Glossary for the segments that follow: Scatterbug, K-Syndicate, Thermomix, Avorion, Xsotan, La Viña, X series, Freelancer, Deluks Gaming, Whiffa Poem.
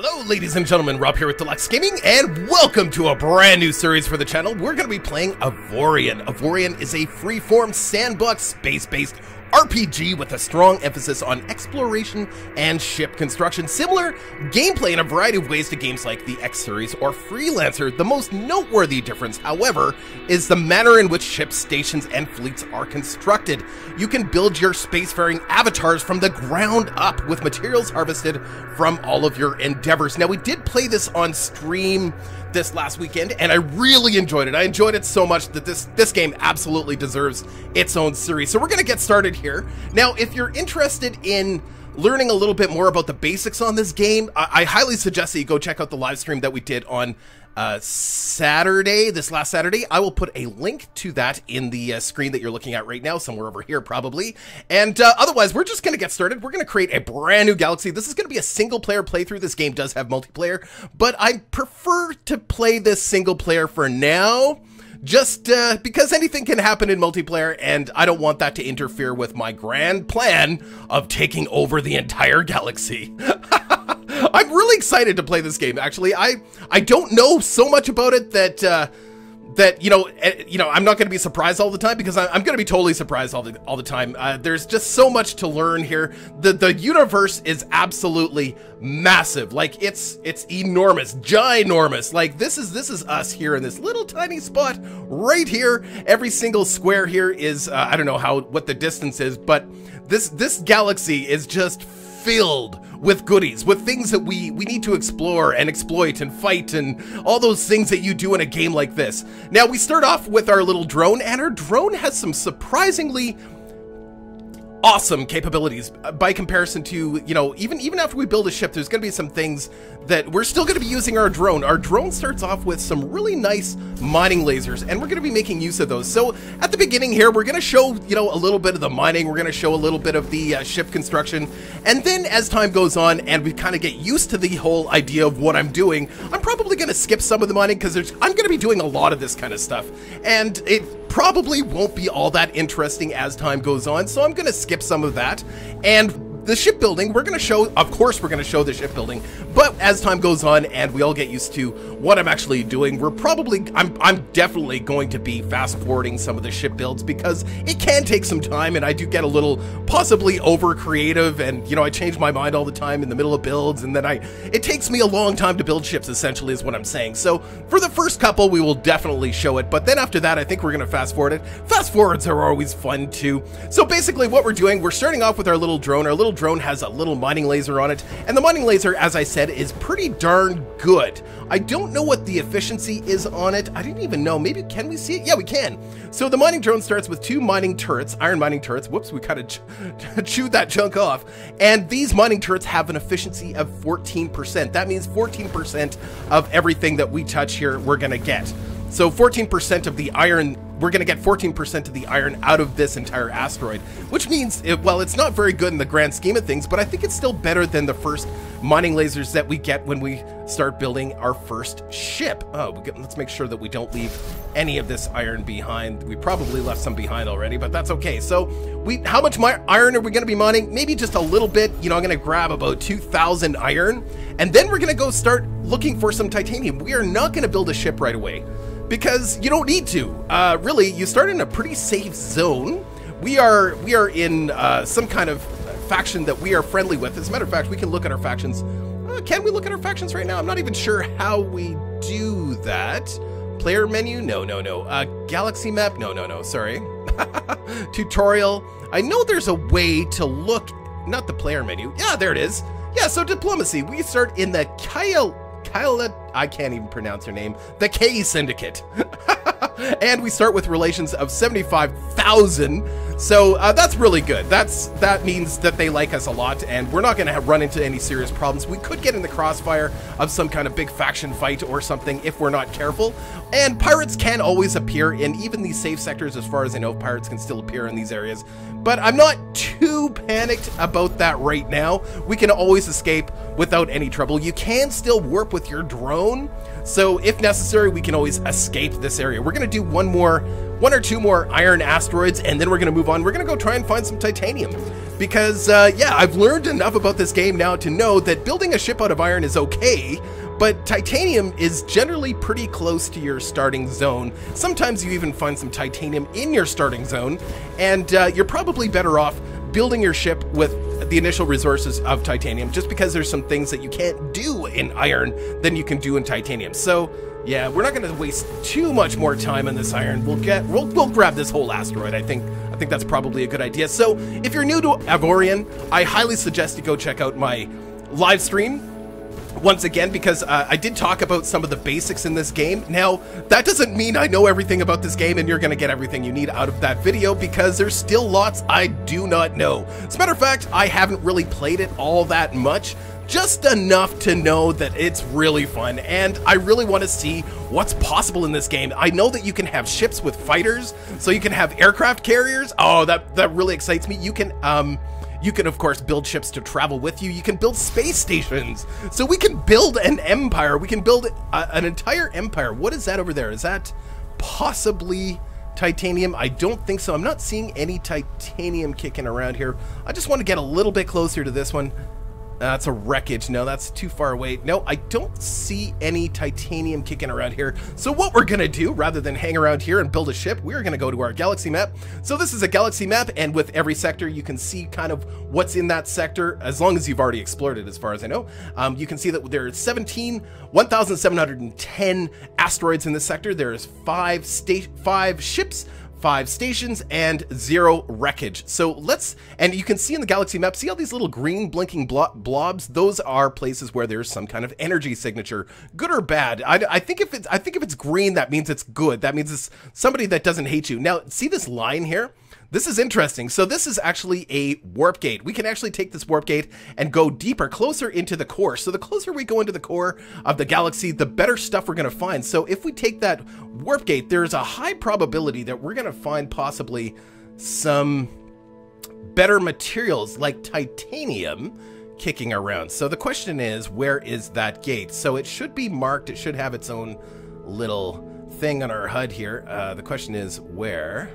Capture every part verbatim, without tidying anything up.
Hello ladies and gentlemen, Rob here with Deluks Gaming, and welcome to a brand new series for the channel. We're going to be playing Avorion. Avorion is a free-form sandbox space-based R P G with a strong emphasis on exploration and ship construction. Similar gameplay in a variety of ways to games like the X series or Freelancer. The most noteworthy difference, however, is the manner in which ships, stations, and fleets are constructed. You can build your spacefaring avatars from the ground up with materials harvested from all of your endeavors. Now, we did play this on stream this last weekend, and I really enjoyed it. I enjoyed it so much that this this game absolutely deserves its own series. So we're going to get started here. Now, if you're interested in learning a little bit more about the basics on this game, I, I highly suggest that you go check out the live stream that we did on uh, Saturday, this last Saturday. I will put a link to that in the uh, screen that you're looking at right now, somewhere over here probably. And uh, otherwise, we're just going to get started. We're going to create a brand new galaxy. This is going to be a single player playthrough. This game does have multiplayer, but I prefer to play this single player for now. Just uh, because anything can happen in multiplayer, and I don't want that to interfere with my grand plan of taking over the entire galaxy. I'm really excited to play this game, actually. I I don't know so much about it that uh, that you know uh, you know I'm not going to be surprised all the time, because I, I'm going to be totally surprised all the all the time. Uh, there's just so much to learn here. The the universe is absolutely massive. Like, it's it's enormous, ginormous. Like, this is this is us here in this little tiny spot right here. Every single square here is uh, I don't know how what the distance is, but this this galaxy is just filled with goodies, with things that we we need to explore and exploit and fight and all those things that you do in a game like this. Now, we start off with our little drone, and our drone has some surprisingly awesome capabilities by comparison to, you know, even even after we build a ship, there's going to be some things that we're still going to be using our drone. Our drone starts off with some really nice mining lasers, and we're going to be making use of those. So at the beginning here, we're going to show, you know, a little bit of the mining. We're going to show a little bit of the uh, ship construction. And then as time goes on and we kind of get used to the whole idea of what I'm doing, I'm probably going to skip some of the mining, because there's I'm going to be doing a lot of this kind of stuff, and it probably won't be all that interesting as time goes on. So I'm going to skip some of that. And the shipbuilding, we're going to show, of course we're going to show the shipbuilding, but as time goes on and we all get used to what I'm actually doing, we're probably, I'm, I'm definitely going to be fast forwarding some of the ship builds, because it can take some time, and I do get a little possibly over creative, and, you know, I change my mind all the time in the middle of builds, and then I, it takes me a long time to build ships, essentially, is what I'm saying. So for the first couple, we will definitely show it, but then after that, I think we're going to fast forward it. Fast forwards are always fun too. So basically what we're doing, we're starting off with our little drone. Our little drone has a little mining laser on it, and the mining laser, as I said, is pretty darn good. I don't know what the efficiency is on it. I didn't even know. Maybe, can we see it? Yeah, we can. So the mining drone starts with two mining turrets, iron mining turrets. Whoops, we kind of ch chewed that chunk off. And these mining turrets have an efficiency of fourteen percent. That means fourteen percent of everything that we touch here, we're gonna get. So fourteen percent of the iron, we're gonna get fourteen percent of the iron out of this entire asteroid, which means, it, well, it's not very good in the grand scheme of things, but I think it's still better than the first mining lasers that we get when we start building our first ship. Oh, we get, let's make sure that we don't leave any of this iron behind. We probably left some behind already, but that's okay. So we, how much my iron are we gonna be mining? Maybe just a little bit. You know, I'm gonna grab about two thousand iron, and then we're gonna go start looking for some titanium. We are not gonna build a ship right away, because you don't need to. Uh, really, you start in a pretty safe zone. We are we are in uh, some kind of faction that we are friendly with. As a matter of fact, we can look at our factions. Uh, can we look at our factions right now? I'm not even sure how we do that. Player menu? No, no, no. Uh, galaxy map? No, no, no, sorry. Tutorial. I know there's a way to look, not the player menu. Yeah, there it is. Yeah, so diplomacy. We start in the Kyle, Kyle, I can't even pronounce her name, the K-Syndicate. And we start with relations of seventy-five thousand. So uh, that's really good. That's that means that they like us a lot, and we're not going to run into any serious problems. We could get in the crossfire of some kind of big faction fight or something if we're not careful. And pirates can always appear in even these safe sectors. As far as I know, pirates can still appear in these areas. But I'm not too panicked about that right now. We can always escape without any trouble. You can still warp with your drone, so if necessary, we can always escape this area. We're going to do one more one or two more iron asteroids, and then we're gonna move on. We're gonna go try and find some titanium. Because, uh, yeah, I've learned enough about this game now to know that building a ship out of iron is okay, but titanium is generally pretty close to your starting zone. Sometimes you even find some titanium in your starting zone, and uh, you're probably better off building your ship with the initial resources of titanium, just because there's some things that you can't do in iron than you can do in titanium. So, yeah, we're not going to waste too much more time on this iron. We'll get, we'll, we'll grab this whole asteroid, I think. I think that's probably a good idea. So if you're new to Avorion, I highly suggest you go check out my live stream once again, because uh, I did talk about some of the basics in this game. Now, that doesn't mean I know everything about this game and you're gonna get everything you need out of that video, because there's still lots I do not know. As a matter of fact, I haven't really played it all that much, just enough to know that it's really fun, and I really want to see what's possible in this game. I know that you can have ships with fighters, so you can have aircraft carriers. Oh, that that really excites me. You can um you can of course build ships to travel with you. You can build space stations, so we can build an empire. We can build a, an entire empire. What is that over there? Is that possibly titanium? I don't think so. I'm not seeing any titanium kicking around here. I just want to get a little bit closer to this one. That's a wreckage. No, that's too far away. No, I don't see any titanium kicking around here. So what we're gonna do, rather than hang around here and build a ship, we're gonna go to our galaxy map. So this is a galaxy map, and with every sector, you can see kind of what's in that sector, as long as you've already explored it, as far as I know. Um, you can see that there are seventeen, one thousand seven hundred ten asteroids in this sector. There is five state, five ships, five stations, and zero wreckage. So let's, and you can see in the galaxy map, see all these little green blinking blo blobs? Those are places where there's some kind of energy signature, good or bad. I, I think if it's, I think if it's green, that means it's good. That means it's somebody that doesn't hate you. Now, see this line here? This is interesting. So this is actually a warp gate. We can actually take this warp gate and go deeper, closer into the core. So the closer we go into the core of the galaxy, the better stuff we're gonna find. So if we take that warp gate, there's a high probability that we're gonna find possibly some better materials like titanium kicking around. So the question is, where is that gate? So it should be marked. It should have its own little thing on our H U D here. Uh, the question is where?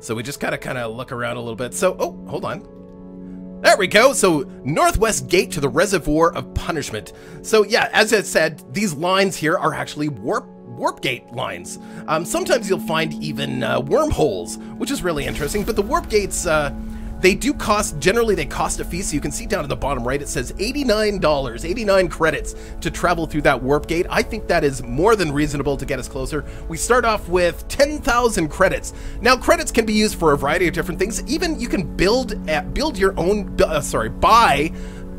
So we just gotta kind of look around a little bit. So, oh, hold on. There we go. So northwest gate to the reservoir of punishment. So yeah, as I said, these lines here are actually warp warp gate lines. Um, sometimes you'll find even uh, wormholes, which is really interesting. But the warp gates, uh, they do cost, generally they cost a fee. So you can see down at the bottom right, it says eighty-nine dollars, eighty-nine credits to travel through that warp gate. I think that is more than reasonable to get us closer. We start off with ten thousand credits. Now, credits can be used for a variety of different things. Even you can build, uh, build your own, uh, sorry, buy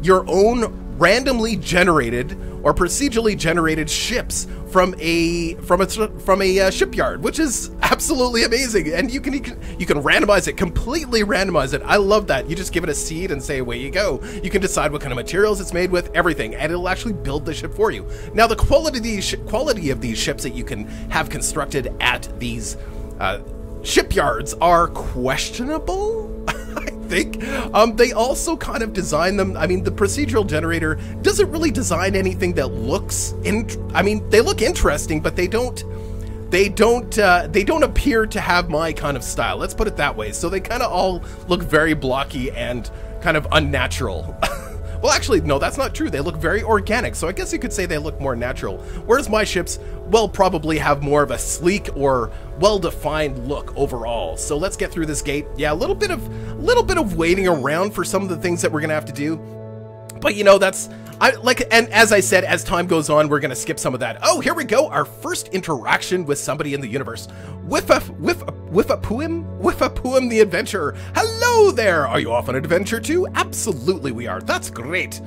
your own randomly generated or procedurally generated ships from a from a from a uh, shipyard, which is absolutely amazing. And you can you can randomize it, completely randomize it. I love that. You just give it a seed and say away you go. You can decide what kind of materials it's made with, everything, and it'll actually build the ship for you. Now the quality of these quality of these ships that you can have constructed at these uh, shipyards are questionable. think um they also kind of design them. I mean, the procedural generator doesn't really design anything that looks in I mean they look interesting, but they don't they don't uh they don't appear to have my kind of style, let's put it that way. So they kind of all look very blocky and kind of unnatural. Well, actually, no, that's not true. They look very organic, so I guess you could say they look more natural. Whereas my ships will probably have more of a sleek or well-defined look overall. So let's get through this gate. Yeah, a little bit of a little bit of waiting around for some of the things that we're gonna have to do. But you know, that's I like, and as I said, as time goes on, we're gonna skip some of that. Oh, here we go. Our first interaction with somebody in the universe. Whiffa, whiffa, whiffa poem, whiffa poem, the adventurer. Hello there. Are you off on an adventure too? Absolutely, we are. That's great.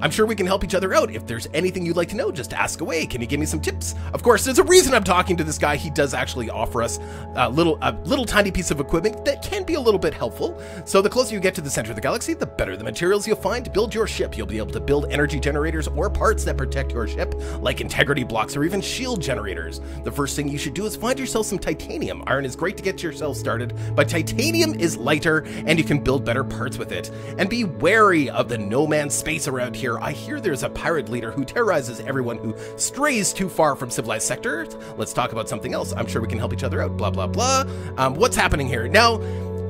I'm sure we can help each other out. If there's anything you'd like to know, just ask away. Can you give me some tips? Of course, there's a reason I'm talking to this guy. He does actually offer us a little, a little tiny piece of equipment that can be a little bit helpful. So the closer you get to the center of the galaxy, the better the materials you'll find to build your ship. You'll be able to build energy generators or parts that protect your ship, like integrity blocks or even shield generators. The first thing you should do is find yourself some titanium. Iron is great to get yourself started, but titanium is lighter and you can build better parts with it. And be wary of the no man's space around here. Empire, I hear there's a pirate leader who terrorizes everyone who strays too far from civilized sectors. Let's talk about something else. I'm sure we can help each other out, blah, blah, blah. Um, what's happening here? Now,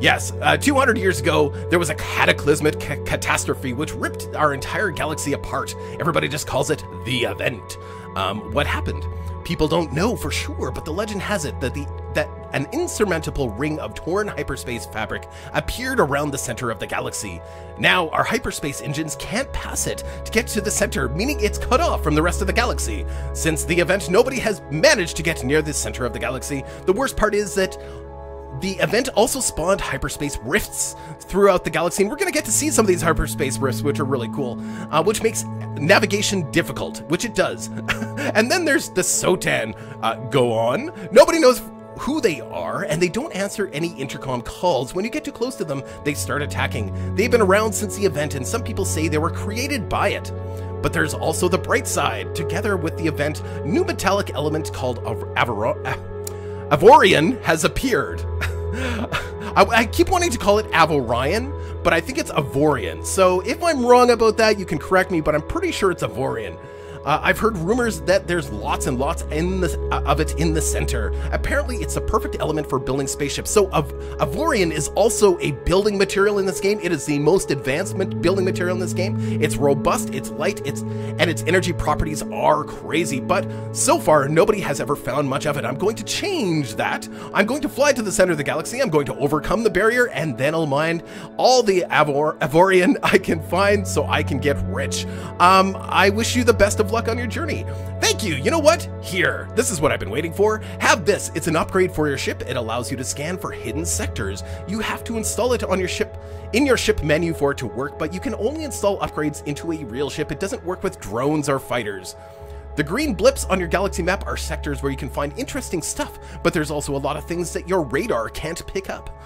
yes, uh, two hundred years ago, there was a cataclysmic ca catastrophe which ripped our entire galaxy apart. Everybody just calls it the event. Um, what happened? People don't know for sure, but the legend has it that the that an insurmountable ring of torn hyperspace fabric appeared around the center of the galaxy. Now, our hyperspace engines can't pass it to get to the center, meaning it's cut off from the rest of the galaxy. Since the event, nobody has managed to get near the center of the galaxy. The worst part is that the event also spawned hyperspace rifts throughout the galaxy, and we're going to get to see some of these hyperspace rifts, which are really cool, uh, which makes navigation difficult, which it does. And then there's the Xsotan. Uh, go on. Nobody knows who they are, and they don't answer any intercom calls. When you get too close to them, they start attacking. They've been around since the event, and some people say they were created by it. But there's also the bright side. Together with the event, new metallic element called Avorion. Avorion has appeared. I, I keep wanting to call it Avorion, but I think it's Avorion. So if I'm wrong about that, you can correct me, but I'm pretty sure it's Avorion. Uh, I've heard rumors that there's lots and lots in the, uh, of it in the center. Apparently, it's the perfect element for building spaceships. So Av Avorion is also a building material in this game. It is the most advanced building material in this game. It's robust, it's light, it's and its energy properties are crazy. But so far, nobody has ever found much of it. I'm going to change that. I'm going to fly to the center of the galaxy. I'm going to overcome the barrier, and then I'll mine all the Avor Avorion I can find so I can get rich. Um, I wish you the best of luck on your journey. Thank you. You know what? Here. This is what I've been waiting for. Have this. It's an upgrade for your ship. It allows you to scan for hidden sectors. You have to install it on your ship in your ship menu for it to work, but you can only install upgrades into a real ship. It doesn't work with drones or fighters. The green blips on your galaxy map are sectors where you can find interesting stuff, but there's also a lot of things that your radar can't pick up.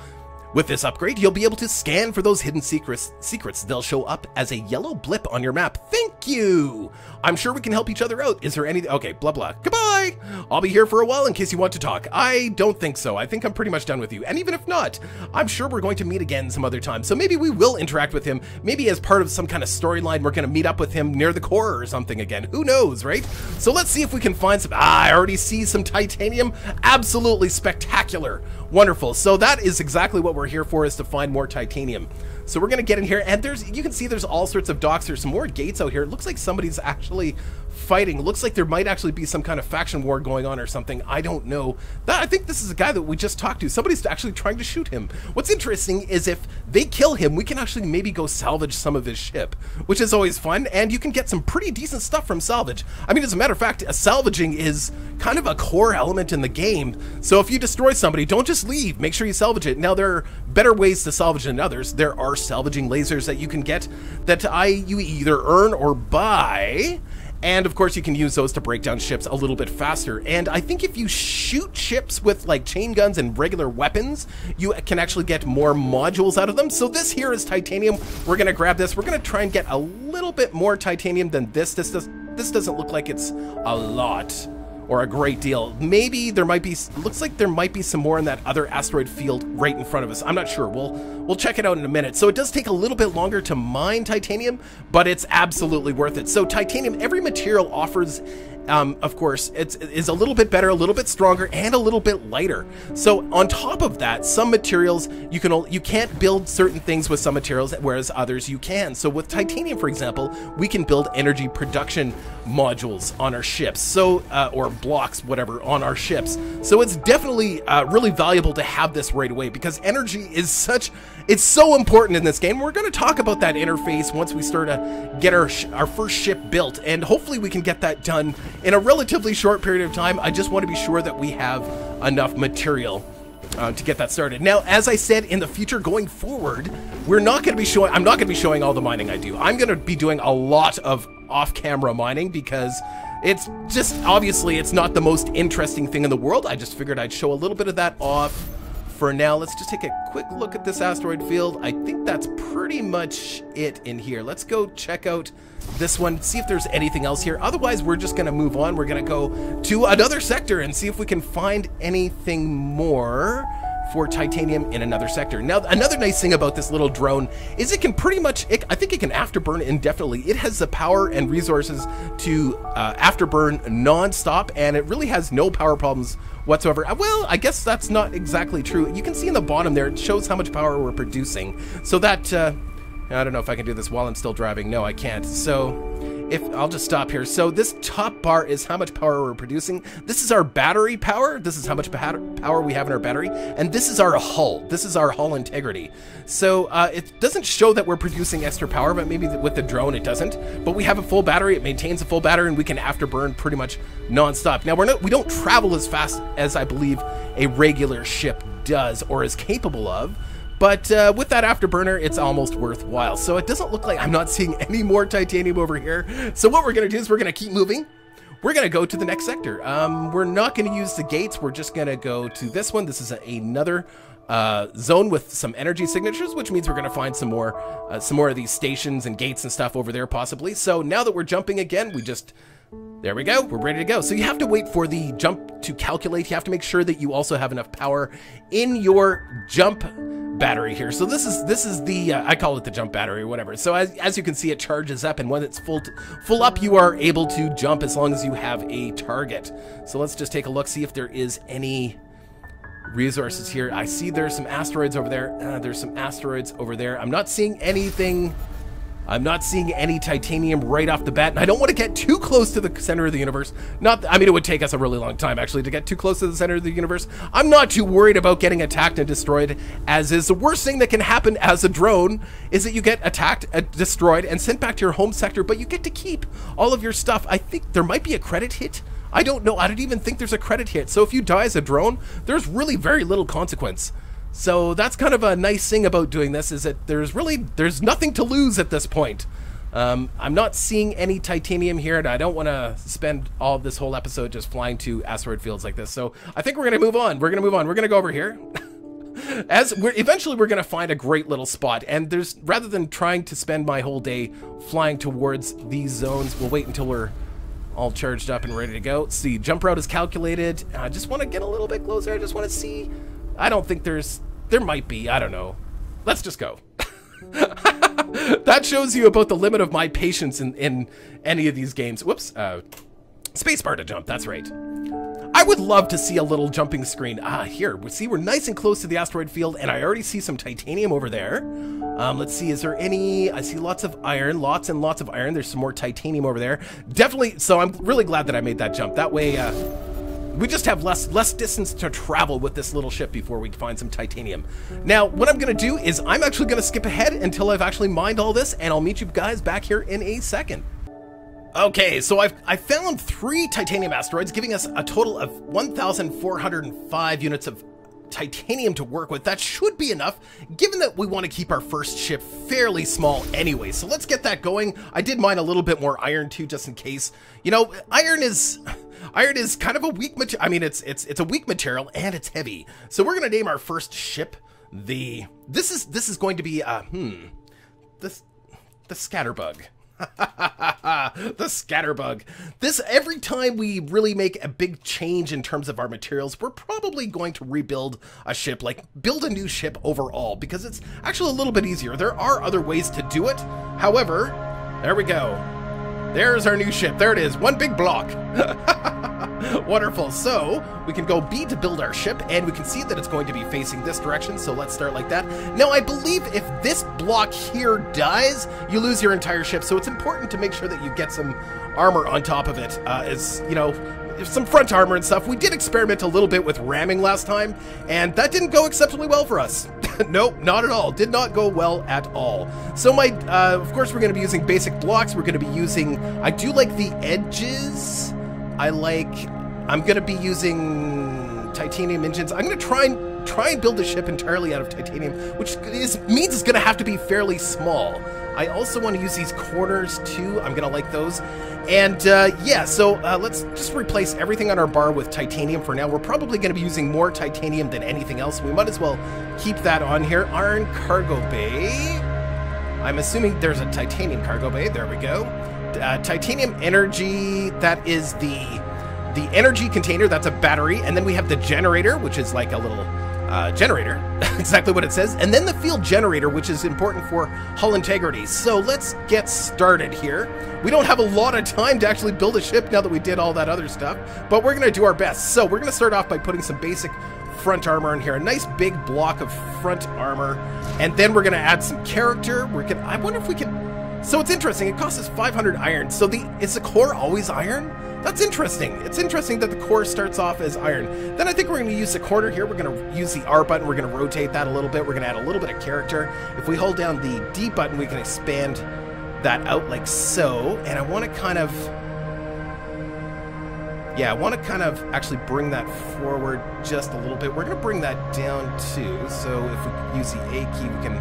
With this upgrade, you'll be able to scan for those hidden secrets. Secrets. They'll show up as a yellow blip on your map. Thank you! I'm sure we can help each other out. Is there any... Okay, blah, blah. Goodbye! I'll be here for a while in case you want to talk. I don't think so. I think I'm pretty much done with you. And even if not, I'm sure we're going to meet again some other time. So maybe we will interact with him. Maybe as part of some kind of storyline, we're going to meet up with him near the core or something again. Who knows, right? So let's see if we can find some... Ah, I already see some titanium. Absolutely spectacular. Wonderful. So that is exactly what we're here for, is to find more titanium. So we're gonna get in here, and there's you can see there's all sorts of docks. There's some more gates out here. It looks like somebody's actually fighting. It looks like there might actually be some kind of faction war going on or something. I don't know. That, I think this is a guy that we just talked to. Somebody's actually trying to shoot him. What's interesting is if they kill him, we can actually maybe go salvage some of his ship, which is always fun, and you can get some pretty decent stuff from salvage. I mean, as a matter of fact, salvaging is kind of a core element in the game. So if you destroy somebody, don't just leave. Make sure you salvage it. Now, there are better ways to salvage than others. There are salvaging lasers that you can get that I you either earn or buy. And of course, you can use those to break down ships a little bit faster. And I think if you shoot ships with like chain guns and regular weapons, you can actually get more modules out of them. So this here is titanium. We're going to grab this. We're going to try and get a little bit more titanium than this. This, does, this doesn't look like it's a lot or a great deal. Maybe there might be, looks like there might be some more in that other asteroid field right in front of us. I'm not sure. We'll we'll check it out in a minute. So it does take a little bit longer to mine titanium, but it's absolutely worth it. So titanium, every material offers, um, of course, it's is a little bit better, a little bit stronger, and a little bit lighter. So on top of that, some materials, you, can, you can't build certain things with some materials, whereas others you can. So with titanium, for example, we can build energy production modules on our ships, so uh, or blocks, whatever, on our ships. So it's definitely uh, really valuable to have this right away, because energy is such, it's so important in this game. We're going to talk about that interface once we start to get our, sh our first ship built, and hopefully we can get that done in a relatively short period of time. I just want to be sure that we have enough material Uh, to get that started. Now, as I said, in the future going forward, we're not going to be showing, I'm not going to be showing all the mining I do. I'm going to be doing a lot of off-camera mining, because it's just, obviously, it's not the most interesting thing in the world. I just figured I'd show a little bit of that off for now. Let's just take a quick look at this asteroid field. I think that's pretty much it in here. Let's go check out this one, see if there's anything else here. Otherwise, we're just going to move on. We're going to go to another sector and see if we can find anything more for titanium in another sector. Now, another nice thing about this little drone is it can pretty much, it, I think it can afterburn indefinitely. It has the power and resources to uh, afterburn non-stop, and it really has no power problems whatsoever. Well, I guess that's not exactly true. You can see in the bottom there, it shows how much power we're producing. So that, uh, I don't know if I can do this while I'm still driving. No, I can't. So if I'll just stop here. So this top bar is how much power we're producing. This is our battery power. This is how much power we have in our battery. And this is our hull. This is our hull integrity. So uh, it doesn't show that we're producing extra power, but maybe with the drone it doesn't. But we have a full battery. It maintains a full battery, and we can afterburn pretty much non-stop. Now, we're not, we don't travel as fast as I believe a regular ship does or is capable of. But uh, with that afterburner, it's almost worthwhile. So it doesn't look like I'm not seeing any more titanium over here. So what we're going to do is we're going to keep moving. We're going to go to the next sector. Um, we're not going to use the gates. We're just going to go to this one. This is a, another uh, zone with some energy signatures, which means we're going to find some more, uh, some more of these stations and gates and stuff over there possibly. So now that we're jumping again, we just... There we go, we're ready to go. So you have to wait for the jump to calculate. You have to make sure that you also have enough power in your jump battery here. So this is this is the, uh, I call it the jump battery or whatever. So as, as you can see, it charges up, and when it's full full up, you are able to jump as long as you have a target. So let's just take a look, see if there is any resources here. I see there's some asteroids over there. Uh, there's some asteroids over there. I'm not seeing anything. I'm not seeing any titanium right off the bat, and I don't want to get too close to the center of the universe. Not, I mean, it would take us a really long time, actually, to get too close to the center of the universe. I'm not too worried about getting attacked and destroyed, as is the worst thing that can happen as a drone, is that you get attacked, uh, destroyed, and sent back to your home sector, but you get to keep all of your stuff. I think there might be a credit hit. I don't know. I don't even think there's a credit hit. So if you die as a drone, there's really very little consequence. So that's kind of a nice thing about doing this, is that there's really, there's nothing to lose at this point. Um, I'm not seeing any titanium here, and I don't want to spend all of this whole episode just flying to asteroid fields like this. So I think we're going to move on. We're going to move on. We're going to go over here. As we're, eventually we're going to find a great little spot, and there's, rather than trying to spend my whole day flying towards these zones, we'll wait until we're all charged up and ready to go. See, jump route is calculated. I just want to get a little bit closer. I just want to see. I don't think there's, there might be, I don't know. Let's just go. That shows you about the limit of my patience in, in any of these games. Whoops, uh, spacebar to jump, that's right. I would love to see a little jumping screen. Ah, here, we see we're nice and close to the asteroid field, and I already see some titanium over there. Um, let's see, is there any, I see lots of iron, lots and lots of iron. There's some more titanium over there. Definitely, so I'm really glad that I made that jump. That way, uh, we just have less less distance to travel with this little ship before we find some titanium. Now, what I'm going to do is I'm actually going to skip ahead until I've actually mined all this, and I'll meet you guys back here in a second. Okay, so I've I found three titanium asteroids, giving us a total of one thousand four hundred five units of titanium to work with. That should be enough, given that we want to keep our first ship fairly small anyway. So let's get that going. I did mine a little bit more iron too, just in case. You know, iron is... Iron is kind of a weak material. I mean, it's it's it's a weak material, and it's heavy. So we're gonna name our first ship the. This is this is going to be uh hmm, this the Scatterbug. The Scatterbug. This, every time we really make a big change in terms of our materials, we're probably going to rebuild a ship, like build a new ship overall, because it's actually a little bit easier. There are other ways to do it. However, there we go. There's our new ship. There it is. One big block. Wonderful. So we can go B to build our ship, and we can see that it's going to be facing this direction. So let's start like that. Now, I believe if this block here dies, you lose your entire ship. So it's important to make sure that you get some armor on top of it, uh, as, you know, some front armor and stuff. We did experiment a little bit with ramming last time, and that didn't go exceptionally well for us. Nope, not at all. Did not go well at all. So my, uh, of course, we're going to be using basic blocks. We're going to be using, I do like the edges. I like, I'm going to be using titanium engines. I'm going to try and try and build the ship entirely out of titanium, which is, means it's going to have to be fairly small. I also want to use these corners too. I'm going to like those. And uh, yeah, so uh, let's just replace everything on our bar with titanium for now. We're probably going to be using more titanium than anything else. We might as well keep that on here. Iron cargo bay. I'm assuming there's a titanium cargo bay. There we go. Uh, titanium energy. That is the the energy container. That's a battery. And then we have the generator, which is like a little uh, generator, exactly what it says, and then the field generator, which is important for hull integrity. So let's get started here. We don't have a lot of time to actually build a ship now that we did all that other stuff, but we're gonna do our best. So we're gonna start off by putting some basic front armor in here, a nice big block of front armor, and then we're gonna add some character. We can, I wonder if we can, so it's interesting, it costs us five hundred iron, so the, is the core always iron? That's interesting. It's interesting that the core starts off as iron. Then I think we're going to use the corner here. We're going to use the R button. We're going to rotate that a little bit. We're going to add a little bit of character. If we hold down the D button, we can expand that out like so. And I want to kind of... Yeah, I want to kind of actually bring that forward just a little bit. We're going to bring that down too. So if we use the A key, we can...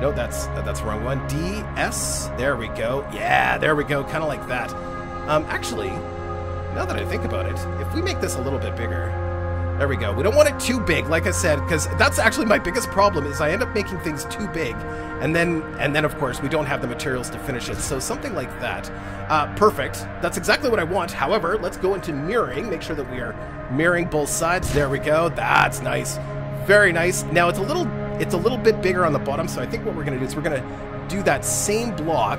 No, that's, that's the wrong one. D, S. There we go. Yeah, there we go. Kind of like that. Um, actually, now that I think about it, if we make this a little bit bigger, there we go. We don't want it too big, like I said, because that's actually my biggest problem is I end up making things too big. And then, and then of course, we don't have the materials to finish it. So something like that. Uh, perfect. That's exactly what I want. However, let's go into mirroring. Make sure that we are mirroring both sides. There we go. That's nice. Very nice. Now, it's a little, it's a little bit bigger on the bottom. So I think what we're going to do is we're going to do that same block,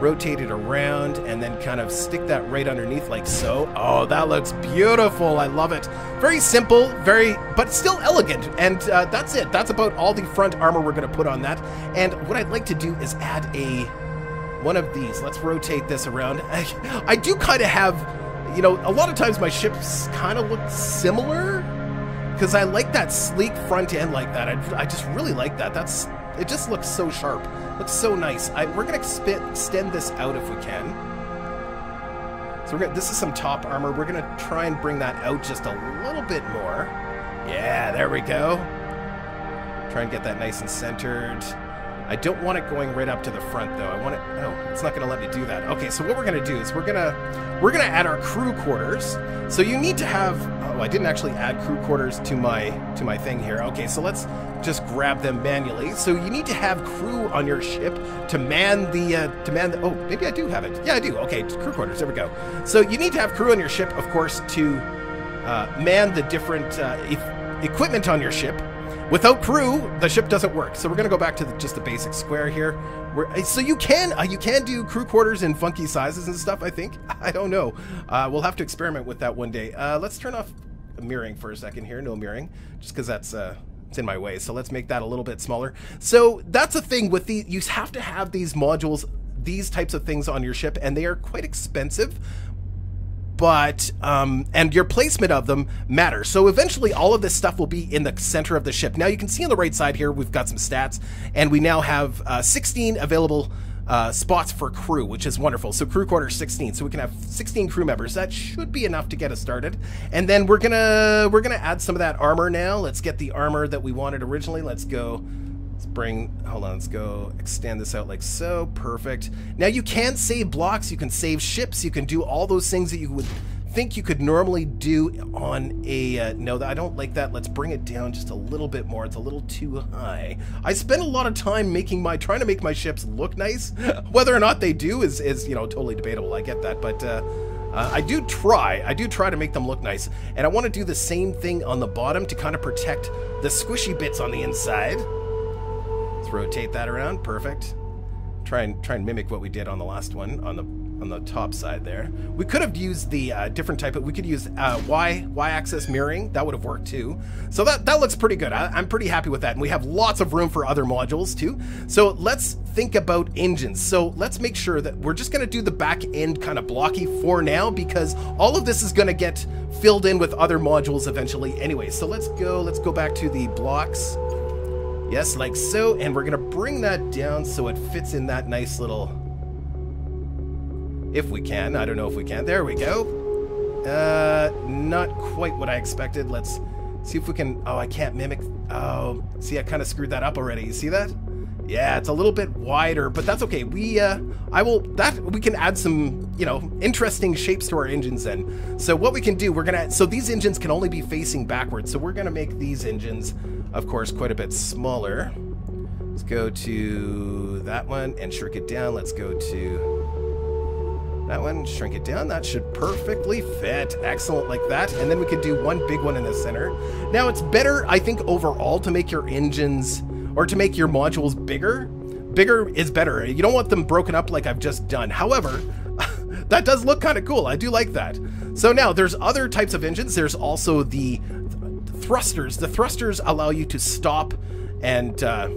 rotate it around, and then kind of stick that right underneath like so. Oh, that looks beautiful. I love it. Very simple, very, but still elegant. And uh, that's it. That's about all the front armor we're going to put on that. And what I'd like to do is add a one of these. Let's rotate this around. I, I do kind of have, you know, a lot of times my ships kind of look similar because I like that sleek front end like that. I, I just really like that. That's, it just looks so sharp. Looks so nice. I, we're going to extend this out if we can. So we're gonna, this is some top armor. We're going to try and bring that out just a little bit more. Yeah, there we go. Try and get that nice and centered. I don't want it going right up to the front, though. I want it... Oh, it's not going to let me do that. Okay, so what we're going to do is we're going to we're going to add our crew quarters. So you need to have... Oh, I didn't actually add crew quarters to my to my thing here. Okay, so let's just grab them manually. So you need to have crew on your ship to man the... Uh, to man the oh, maybe I do have it. Yeah, I do. Okay, crew quarters. There we go. So you need to have crew on your ship, of course, to uh, man the different uh, e- equipment on your ship. Without crew, the ship doesn't work. So we're going to go back to the, just the basic square here. We're, so you can uh, you can do crew quarters in funky sizes and stuff, I think. I don't know. Uh, we'll have to experiment with that one day. Uh, let's turn off mirroring for a second here. No mirroring, just because that's uh, it's in my way. So let's make that a little bit smaller. So that's the thing with the... You have to have these modules, these types of things on your ship, and they are quite expensive. But, um, and your placement of them matters. So eventually all of this stuff will be in the center of the ship. Now you can see on the right side here, we've got some stats and we now have uh, sixteen available uh, spots for crew, which is wonderful. So crew quarters sixteen, so we can have sixteen crew members. That should be enough to get us started. And then we're gonna, we're gonna add some of that armor now. Let's get the armor that we wanted originally. Let's go. Let's bring, hold on, let's go extend this out like so. Perfect. Now you can save blocks, you can save ships, you can do all those things that you would think you could normally do on a, uh, no, I don't like that. Let's bring it down just a little bit more. It's a little too high. I spend a lot of time making my, trying to make my ships look nice. Whether or not they do is, is you know, totally debatable. I get that, but uh, uh, I do try. I do try to make them look nice. And I want to do the same thing on the bottom to kind of protect the squishy bits on the inside. Rotate that around. Perfect. Try and try and mimic what we did on the last one on the on the top side there. We could have used the uh, different type of, we could use uh, Y Y-axis mirroring. That would have worked too. So that that looks pretty good. I, I'm pretty happy with that. And we have lots of room for other modules too. So let's think about engines. So let's make sure that we're just going to do the back end kind of blocky for now because all of this is going to get filled in with other modules eventually anyway. So let's go. Let's go back to the blocks. Yes, like so, and we're gonna bring that down so it fits in that nice little... If we can, I don't know if we can. There we go. Uh, not quite what I expected. Let's see if we can... Oh, I can't mimic... Oh, see, I kind of screwed that up already. You see that? Yeah, it's a little bit wider, but that's okay. We, uh, I will... That, we can add some, you know, interesting shapes to our engines then. So what we can do, we're gonna... So these engines can only be facing backwards, so we're gonna make these engines... Of course, quite a bit smaller. Let's go to that one and shrink it down. Let's go to That one, shrink it down. That should perfectly fit. Excellent, like that. And then we could do one big one in the center. Now, it's better, I think, overall to make your engines or to make your modules bigger. Bigger is better. You don't want them broken up like I've just done. However, that does look kind of cool. I do like that. So now there's other types of engines. There's also the thrusters. The thrusters allow you to stop and uh,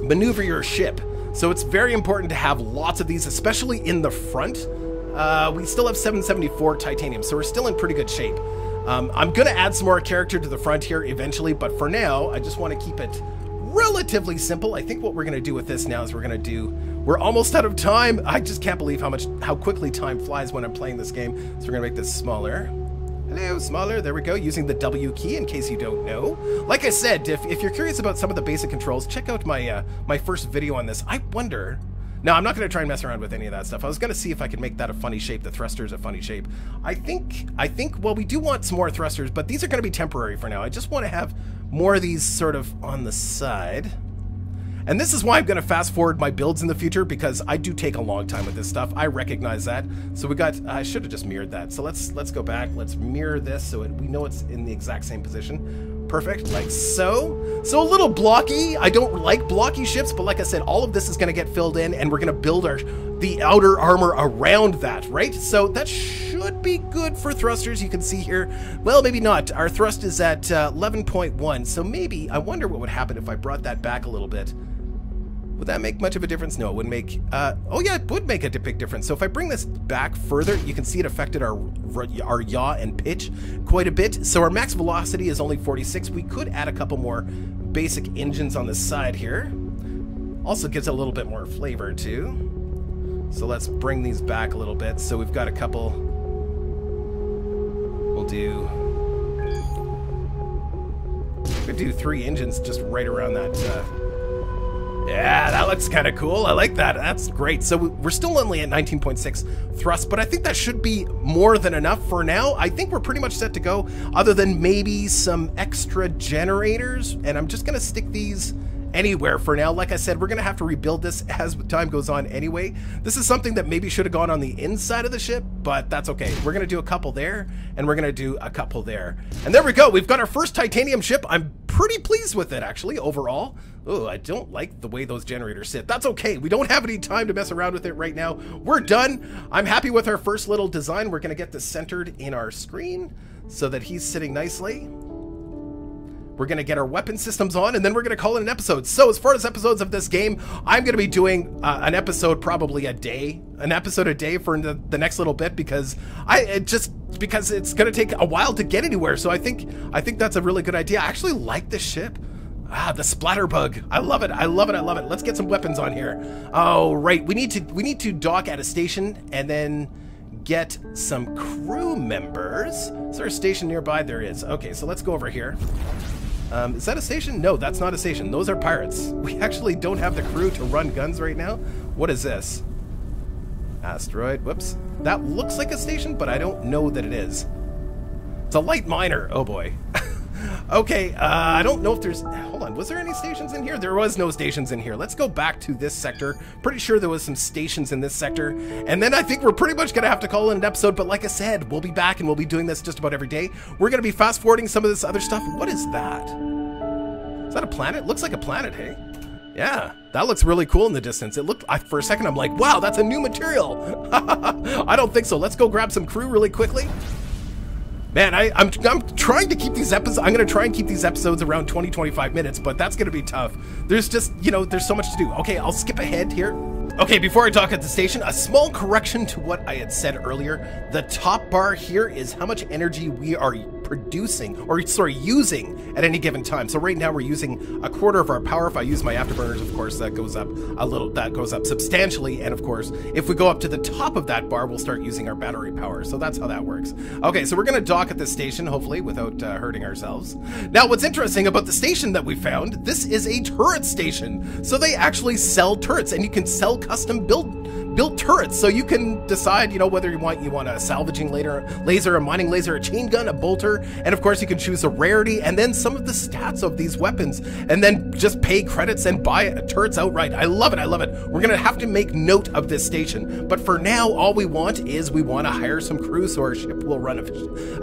maneuver your ship. So it's very important to have lots of these, especially in the front. Uh, we still have seven seventy-four titanium, so we're still in pretty good shape. Um, I'm gonna add some more character to the front here eventually, but for now, I just wanna keep it relatively simple. I think what we're gonna do with this now is we're gonna do, we're almost out of time. I just can't believe how much, how quickly time flies when I'm playing this game. So we're gonna make this smaller. Hello, smaller, there we go, using the W key in case you don't know. Like I said, if, if you're curious about some of the basic controls, check out my uh, my first video on this. I wonder, no, I'm not gonna try and mess around with any of that stuff. I was gonna see if I could make that a funny shape, the thrusters a funny shape. I think, I think, well, we do want some more thrusters, but these are gonna be temporary for now. I just wanna have more of these sort of on the side. And this is why I'm gonna fast forward my builds in the future, because I do take a long time with this stuff. I recognize that. So we got, I should have just mirrored that. So let's let's go back, let's mirror this so it, we know it's in the exact same position. Perfect, like so. So a little blocky. I don't like blocky ships, but like I said, all of this is gonna get filled in and we're gonna build our the outer armor around that, right? So that should be good for thrusters. You can see here, well, maybe not. Our thrust is at uh, eleven point one, so maybe, I wonder what would happen if I brought that back a little bit. Would that make much of a difference? No, it wouldn't make, uh, oh yeah, it would make a big difference. So if I bring this back further, you can see it affected our our yaw and pitch quite a bit. So our max velocity is only forty-six. We could add a couple more basic engines on the side here. Also gives it a little bit more flavor too. So let's bring these back a little bit. So we've got a couple, we'll do, we could do three engines just right around that, uh, yeah, that looks kind of cool. I like that. That's great. So we're still only at nineteen point six thrust, but I think that should be more than enough for now. I think we're pretty much set to go, other than maybe some extra generators. And I'm just going to stick these anywhere for now. Like I said, we're going to have to rebuild this as time goes on anyway. This is something that maybe should have gone on the inside of the ship, but that's okay. We're going to do a couple there, and we're going to do a couple there. And there we go. We've got our first titanium ship. I'm pretty pleased with it, actually, overall. Oh, I don't like the way those generators sit. That's okay. We don't have any time to mess around with it right now. We're done. I'm happy with our first little design. We're going to get this centered in our screen so that he's sitting nicely. We're going to get our weapon systems on, and then we're going to call it an episode. So as far as episodes of this game, I'm going to be doing uh, an episode probably a day, an episode a day for the, the next little bit, because I it just because it's going to take a while to get anywhere. So I think I think that's a really good idea. I actually like this ship. Ah, the Scatterbug. I love it. I love it. I love it. Let's get some weapons on here. Oh, right. We need to we need to dock at a station and then get some crew members. Is there a station nearby? There is. Okay, so let's go over here. Um, is that a station? No, that's not a station. Those are pirates. We actually don't have the crew to run guns right now. What is this? Asteroid. Whoops. That looks like a station, but I don't know that it is. It's a light miner. Oh boy. Okay, uh, I don't know if there's... Hold on, was there any stations in here? There was no stations in here. Let's go back to this sector. Pretty sure there was some stations in this sector. And then I think we're pretty much going to have to call in an episode. But like I said, we'll be back and we'll be doing this just about every day. We're going to be fast-forwarding some of this other stuff. What is that? Is that a planet? Looks like a planet, hey? Yeah, that looks really cool in the distance. It looked, I, for a second, I'm like, wow, that's a new material. I don't think so. Let's go grab some crew really quickly. Man, I, I'm, I'm trying to keep these episodes, I'm going to try and keep these episodes around twenty, twenty-five minutes, but that's going to be tough. There's just, you know, there's so much to do. Okay, I'll skip ahead here. Okay, before I dock at the station, a small correction to what I had said earlier. The top bar here is how much energy we are producing, or sorry, using at any given time. So right now we're using a quarter of our power. If I use my afterburners, of course, that goes up a little, that goes up substantially. And of course, if we go up to the top of that bar, we'll start using our battery power. So that's how that works. Okay, so we're going to dock at this station, hopefully, without uh, hurting ourselves. Now, what's interesting about the station that we found, this is a turret station. So they actually sell turrets, and you can sell custom build build turrets so you can decide, you know, whether you want you want a salvaging laser, a mining laser, a chain gun, a bolter, and of course you can choose a rarity and then some of the stats of these weapons, and then just pay credits and buy turrets outright. I love it, I love it. We're gonna have to make note of this station, but for now all we want is we want to hire some crew so our ship will run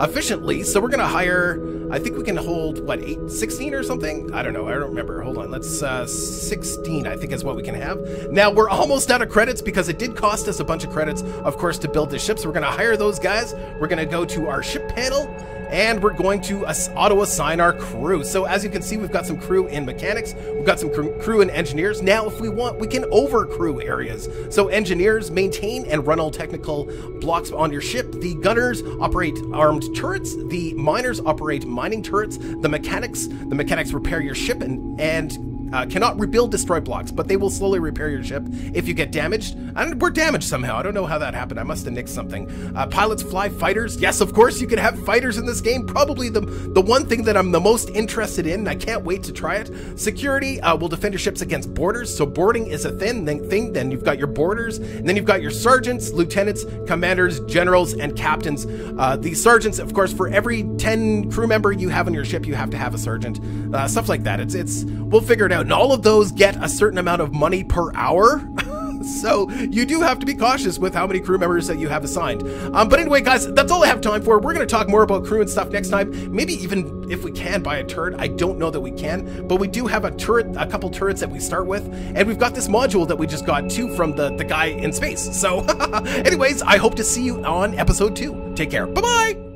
efficiently. So we're gonna hire, I think we can hold, what, eight, sixteen or something? I don't know, I don't remember. Hold on, let's uh, sixteen I think is what we can have. Now we're almost out of credits because it did cost us a bunch of credits, of course, to build the ships. We're gonna hire those guys. We're gonna go to our ship panel and we're going to auto-assign our crew. So as you can see, we've got some crew in mechanics, we've got some crew in engineers. Now, if we want, we can over-crew areas. So engineers maintain and run all technical blocks on your ship. The gunners operate armed turrets. The miners operate mining turrets. The mechanics, the mechanics repair your ship and, and Uh, cannot rebuild destroy blocks, but they will slowly repair your ship if you get damaged. And we're damaged somehow. I don't know how that happened. I must have nicked something. Uh, pilots fly fighters. Yes, of course, you can have fighters in this game. Probably the, the one thing that I'm the most interested in. I can't wait to try it. Security uh, will defend your ships against borders. So boarding is a thin thing. Then you've got your borders. And then you've got your sergeants, lieutenants, commanders, generals, and captains. Uh, the sergeants, of course, for every ten crew member you have on your ship, you have to have a sergeant. Uh, stuff like that. It's, it's, we'll figure it out. And all of those get a certain amount of money per hour. So you do have to be cautious with how many crew members that you have assigned. Um, but anyway, guys, that's all I have time for. We're going to talk more about crew and stuff next time. Maybe even if we can buy a turret. I don't know that we can, but we do have a turret, a couple turrets that we start with. And we've got this module that we just got too from the, the guy in space. So anyways, I hope to see you on episode two. Take care. Bye-bye.